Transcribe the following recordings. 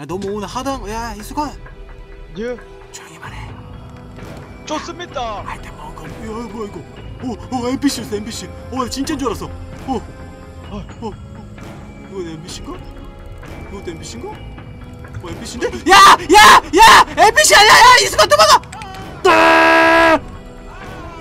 야 너무 오늘 하던 야 이수건. 예. 조용히 말해. 좋습니다. 할때 먹은 거. 야 뭐야 이거? 오 NPC였어 NPC. 오 진짜인 줄 알았어. 이거 NPC인가? 이거 NPC인가? NPC인데? 야 NPC 아니야. 야 이수건 도망가.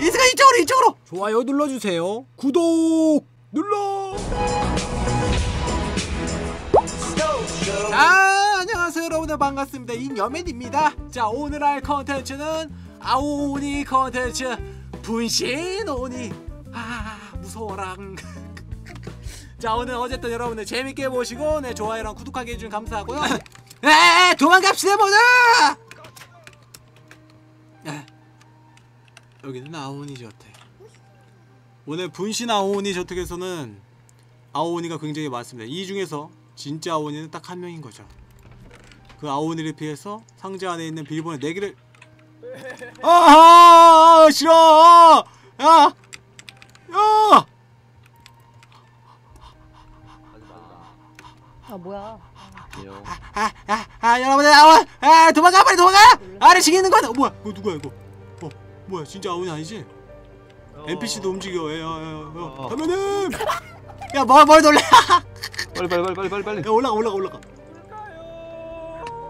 이수건 이쪽으로. 좋아요 눌러주세요. 구독 눌러. 자, 안녕하세요 여러분들 반갑습니다. 잉여맨입니다. 자, 오늘 할 컨텐츠는 아오오니 컨텐츠 분신오니. 아 무서워랑. 자, 오늘 어쨌든 여러분들 재밌게 보시고 네 좋아요랑 구독하기 해주면 감사하고요. 에 도망갑시다 보자. 여기는 아오오니 저택. 오늘 분신 아오오니 저택에서는 아오오니가 굉장히 많습니다. 이 중에서 진짜 아오오니는 딱 한 명인 거죠. 그 아오오니를 피해서 상자 안에 있는 비밀번호 4개를 아하! 싫어! 야! 야! 아 뭐야? 여러분들 아오오니! 아 도망가 빨리 도망가! 아래 지키는 건 뭐야? 이거 누구야 이거? 뭐야 진짜 아오오니 아니지? NPC도 움직여. 야. 담배님! 야 머리 돌려! 빨리. 야 올라가.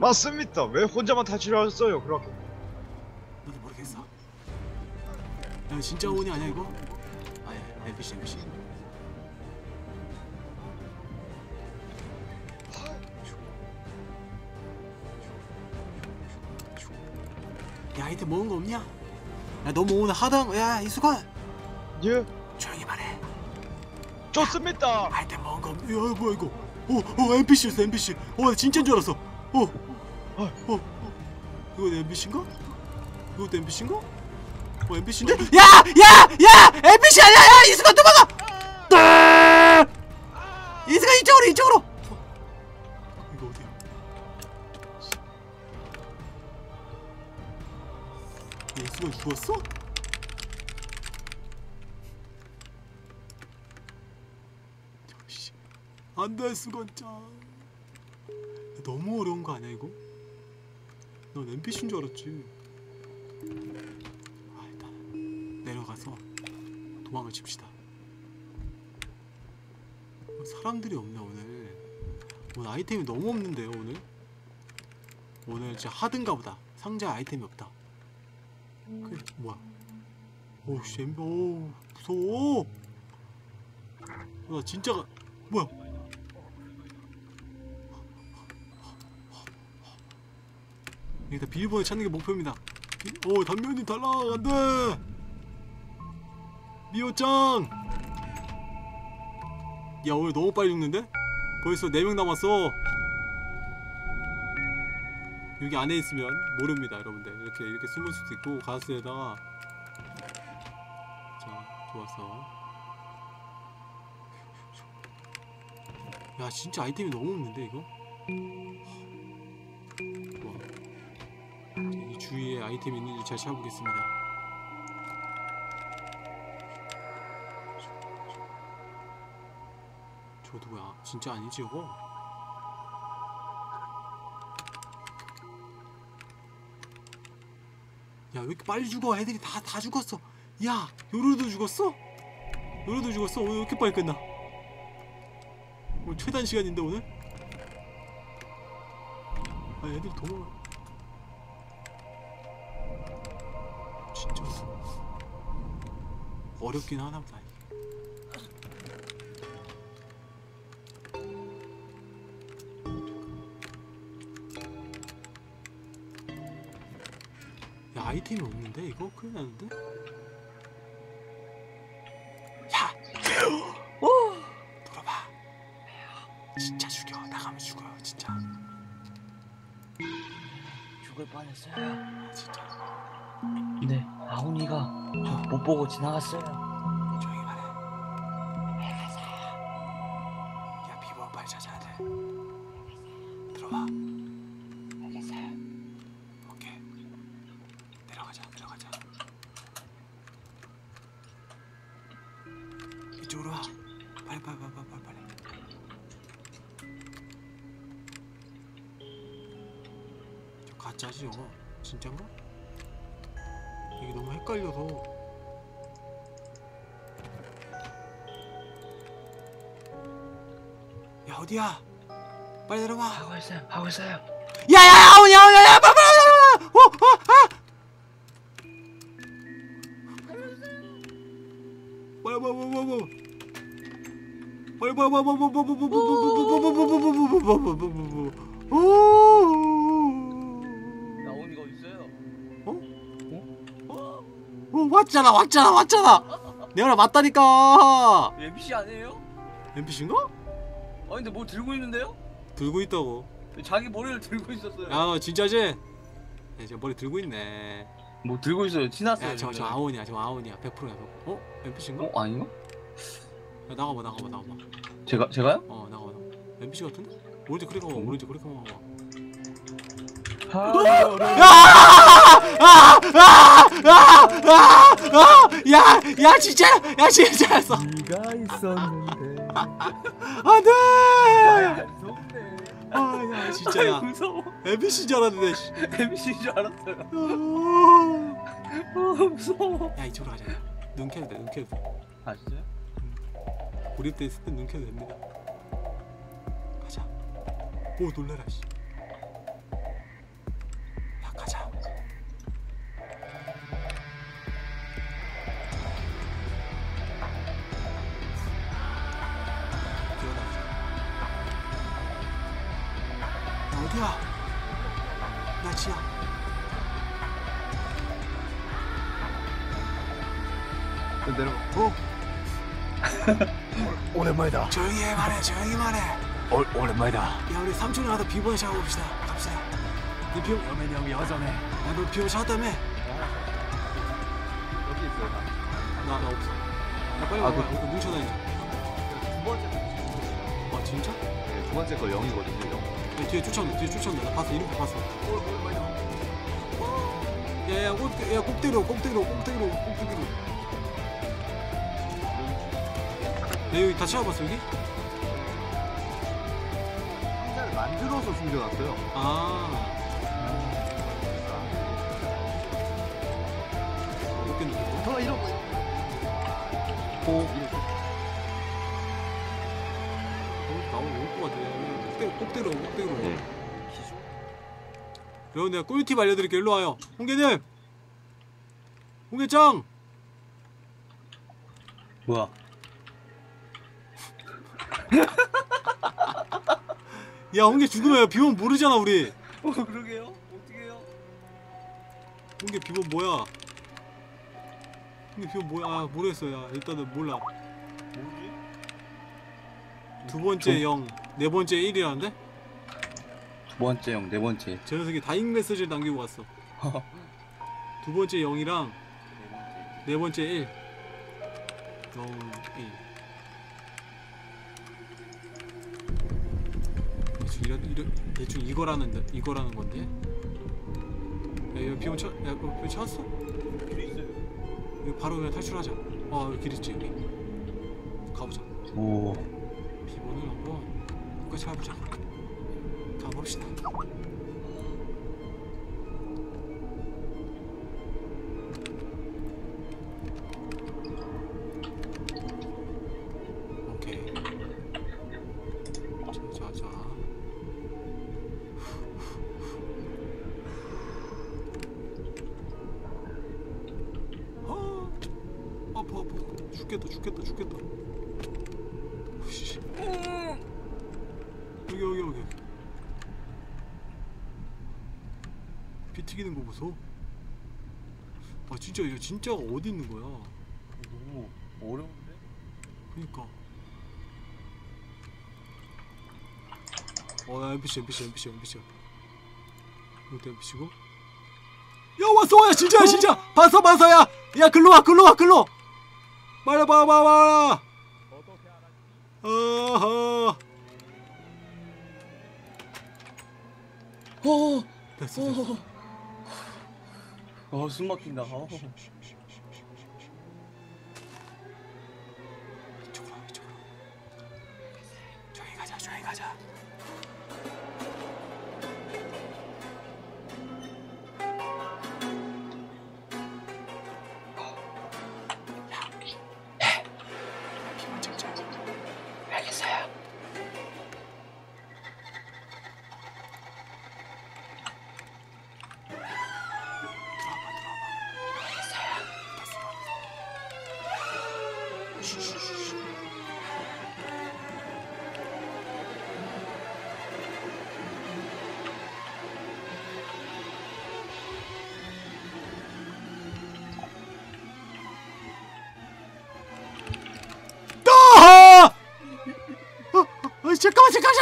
맞습니다. 왜 혼자만 탈출했어요? 그렇게. 나도 모르겠어. 야, 진짜 오니 아니야 이거? 아니, NPC. 야, 아이템 먹은 거 없냐? 야, 너무 오늘 하던 야, 이수건. 예. 조용히 말해. 좋습니다. 하여튼 뭔가 야 뭐야 이거? NPC였어 NPC. 나 진짜인 줄 알았어. 이거 NPC인가? 이거 NPC인가? NPC인데? 야 NPC 아니야. 야 이수건 도망가. 이수건 이쪽으로. 이거 어디야? 이수건 죽었어? 안돼 수건짱. 너무 어려운 거 아니야 이거? 난 NPC인 줄 알았지. 아 일단 내려가서 도망을 칩시다. 사람들이 없네 오늘 아이템이 너무 없는데요 오늘? 오늘 진짜 하든가 보다. 상자에 아이템이 없다. 그래 뭐야? 오우 씨 오우 무서워. 나 진짜가 뭐야? 일단 비밀번호 찾는 게 목표입니다. 단면이 달라간대. 미호짱. 야 오늘 너무 빨리 죽는데? 벌써 4명 남았어. 여기 안에 있으면 모릅니다 여러분들. 이렇게 숨을 수도 있고 가스에다가. 자 좋았어. 야 진짜 아이템이 너무 없는데 이거? 이 주위에 아이템이 있는지 잘 찾아보겠습니다. 저 누구야? 진짜 아니지 이거? 야 왜 이렇게 빨리 죽어? 애들이 다 죽었어. 야 요루도 죽었어? 오늘 왜 이렇게 빨리 끝나? 오늘 최단 시간인데 오늘? 아 애들 도망가. 어렵긴 하나보다. 야 아이템이 없는데 이거? 큰일 나는데? 야! 오! 돌아봐. 진짜 죽여. 나가면 죽어요 진짜. 죽을 뻔했어요. 아, 진짜. 네, 아오니가 저 못 보고 지나갔어요. 조용히 말해. 알겠어요. 야, 비번 빨리 찾아야 돼. 알겠어요. 들어와. 알겠어요. 오케이. 내려가자, 내려가자. 이쪽으로 와. 빨리, 빨리, 빨리, 빨리, 빨리. 가짜지 저거? 진짠가? 이게 너무 헷갈려서 야 어디야? 빨리 내려와 하고 있어요 하고 있어요 야야야 아오니 아오니 야야 빨리 빨리 왔잖아 왔잖아 왔잖아 내가 맞다니까 NPC 아니에요? NPC인가? 아니 근데 뭘 들고 있는데요? 들고 있다고 자기 머리를 들고 있었어요 아 진짜지? 야, 저 머리 들고 있네 뭐 들고 있어요 티났어요 저 아오니야 저 아오니야 100%야 어? NPC인가? 어? 아닌가? 야 나가봐 나가봐 나가봐 제가요? 어 나가봐 NPC 같은데? 오른쪽 클릭하고 오른쪽 클릭하고 야 진짜야 야 진짜였어 네가 있었는데 안돼 아야 진짜야 무서워 NPC인 줄 알았는데 NPC인 줄 알았어요 무서워 야 이쪽으로 가자 눈 켜도 돼 눈 켜도 돼 아 진짜요? 고립돼 있을 땐 눈 켜도 됩니다 가자 오 놀래라 씨 가자. 뛰어나오자. 어디야? 나 지야. 내려와. 어? 오랜만이다. 조용히 해 말해. 조용히 말해. 오랜만이다. 야 우리 삼촌이 가서 비번에 잡아봅시다. 갑시다. 네 비용 여맨이 형이 여전해 야 너 비용 찾았다며? 여기 있어요 나 없어 나 빨리 와봐 아, 뭉쳐다니자 두 번째 거 아 진짜? 네 두 번째 거 0이거든요 0 네, 뒤에 쫓아온다 뒤에 쫓아온다 나 봤어 이름표 봤어 야야 야 꼭대기로 꼭대기로 꼭대기로 꼭대기로 야 여기 다 채워봤어 여기? 상자를 만들어서 숨겨놨어요 아 더 이러고 오 나오면 올 것 같아 꼭대로 꼭대로 여러분 내가 꿀팁 알려드릴게요 일로 와요 홍개님 홍개짱 뭐야 야 홍개 죽으면 비번 모르잖아 우리 어 그러게요 어떻게 해요 홍개 비번 뭐야 근데 비번 뭐야? 아 모르겠어 야 일단은 몰라 뭐지? 두번째 0, 네번째 1이라는데? 두번째 0, 네번째 저 녀석이 다잉 메시지를 남기고 왔어 두번째 0이랑 네번째 1 0, 1 대충 이거라는 건데? 야 이거 비번 찾았어? 바로 그냥 탈출하자. 아 여기 길 있지 여기. 가보자. 오. 비번을 한번 끝까지 가보자. 가봅시다. 오케이. 자자자. 죽겠다 죽겠다 죽겠다 여기 비 튀기는 거 보소 아 진짜 이거 진짜가 어디 있는 거야 너무 어려운데? 그니까 야 NPC NPC NPC NPC 이거 내비치고. 야 왔어. 와 진짜야 진짜. 봤어 봤어. 야 글로와 글로와 글로. 말해봐봐봐. 어허. 어. 됐어. 됐어. 어 숨 막힌다. 어. 이쪽으로 이쪽으로. 조용히 가자 조용히 가자. 잠깐만 잠깐만.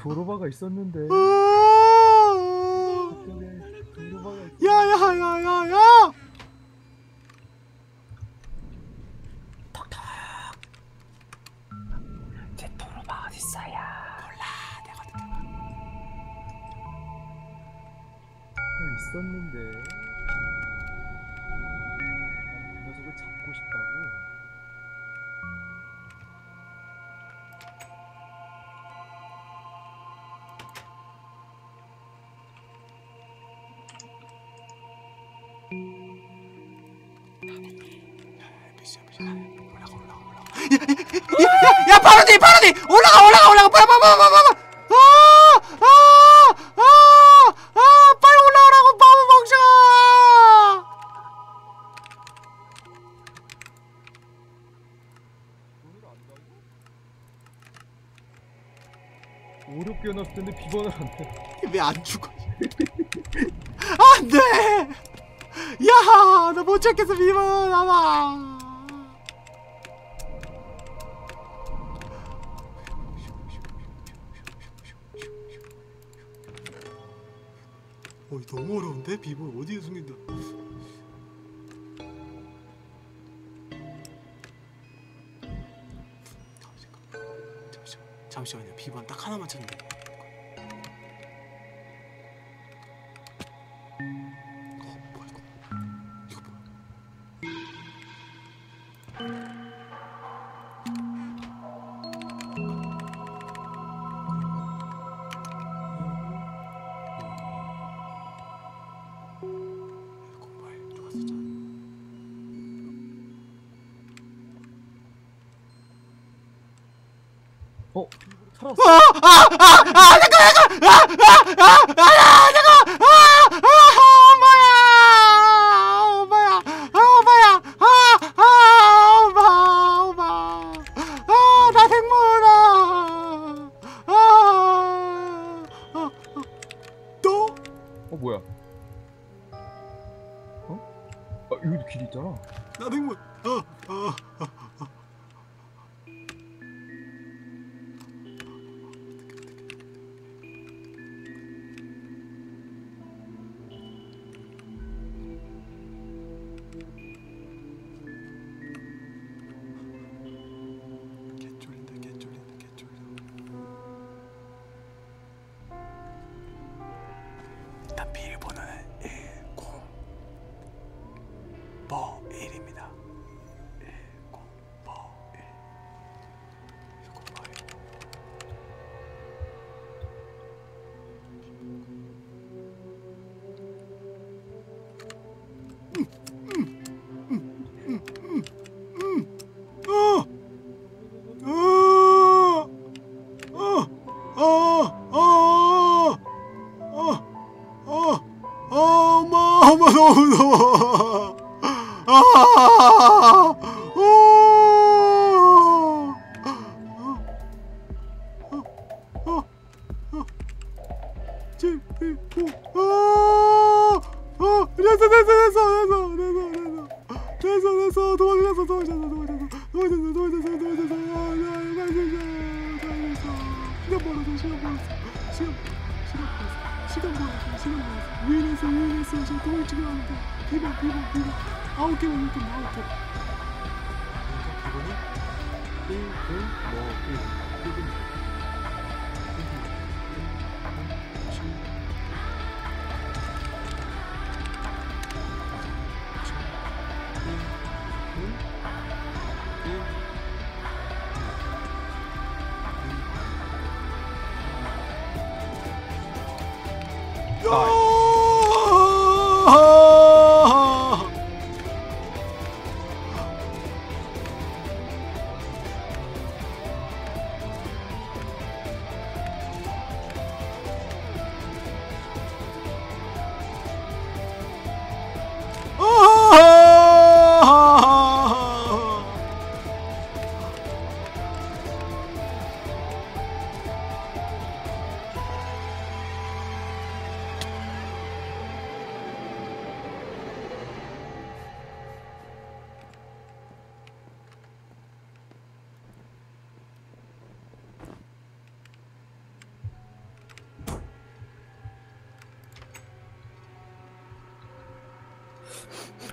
도로바가 있었는데. 야야야야야! 톡톡. 제 도로바 어디 있어요? 몰라, 내가 어떻게 봐. 있었는데. 그 녀석을 잡고 싶다고. 야 바로 뒤 바로 뒤 올라가 올라가 올라가 빨리 빨리 빨리 빨리 빨리 올라오라고 바보 멍청아. 어렵게 해놨을 텐데 비번을 안 돼. 왜 안 죽어? 안 돼. 야 나 못 찾겠어 비번 아마. 어이 너무 어려운데? 비번 어디에 숨긴다. 잠시만요. 비번 딱 하나만 찾는데. 어 뭐야 이거? 이거 어머 너무 무서워. 아,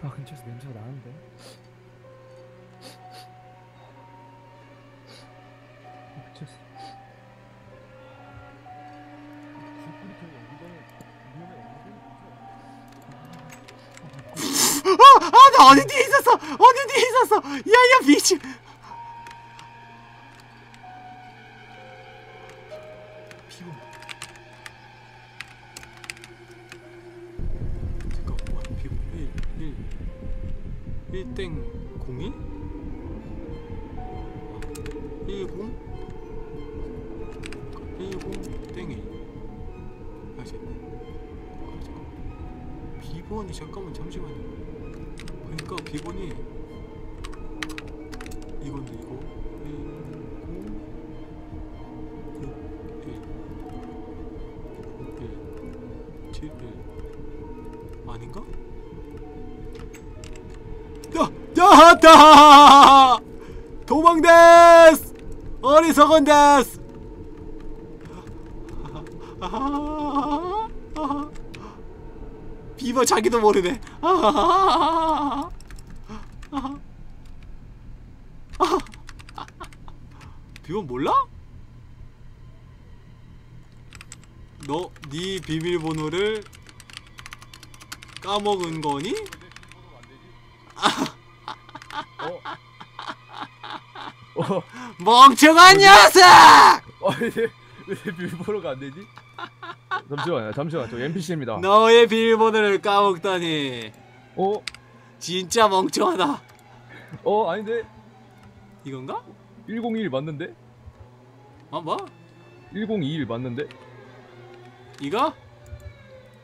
아, 근처에서 냄새가 나는데? 미쳤어. 아, 나 어디 뒤에 있었어! 어디 뒤에 있었어! 야, 미친! 야! 도망데스! 어리석은데스! 비버 자기도 모르네. 비버 몰라? 너 네 비밀번호를 까먹은 거니? 멍청한 녀석! 왜 비밀번호가 안 되지? 잠시만, 저 NPC입니다. 너의 비밀번호를 까먹다니. 어? 진짜 멍청하다. 어, 아닌데? 이건가? 101 맞는데? 아, 뭐? 1021 맞는데? 이거?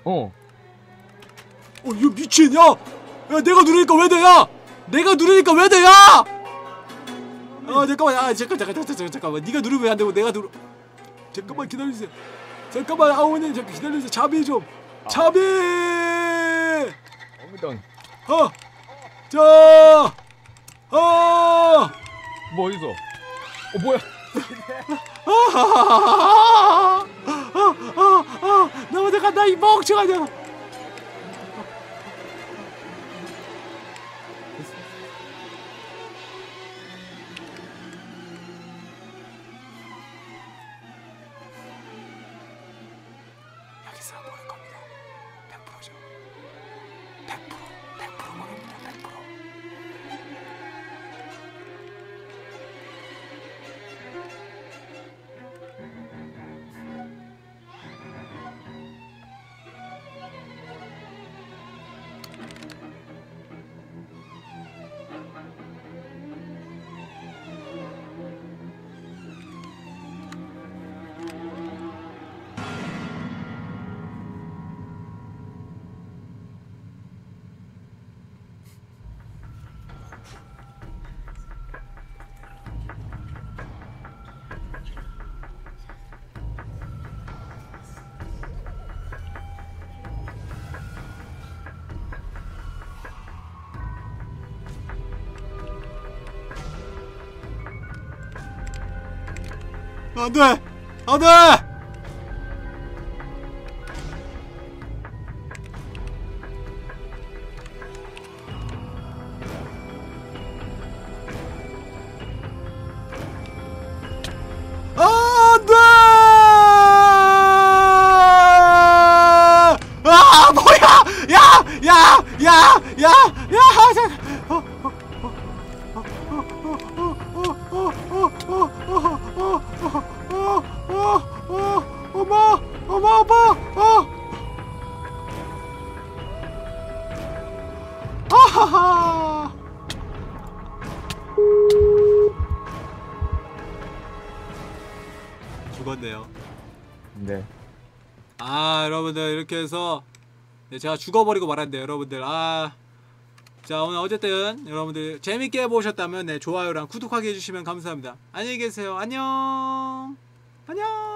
어. 어, 이거 미친, 야! 야, 내가 누르니까 왜 돼, 야! 내가 누르니까 왜 돼, 야! 아 잠깐만, 아 잠깐만 니가 누르면 왜 안되고 내가 누르.. 잠깐만 기다려주세요. 잠깐만 아오오니 잠깐 기다려주세요. 자비 좀! 자비! 어! 자! 어! 뭐 어디서? 어 뭐야? 나 먼저 간다 이 멍청한 녀석! 안돼! 안돼! 죽었네요. 네. 아, 여러분들 이렇게 해서 제가 죽어버리고 말았네요, 여러분들. 아, 자, 오늘 어쨌든 여러분들 재밌게 보셨다면 네, 좋아요랑 구독하기 해주시면 감사합니다. 안녕히 계세요. 안녕. 안녕.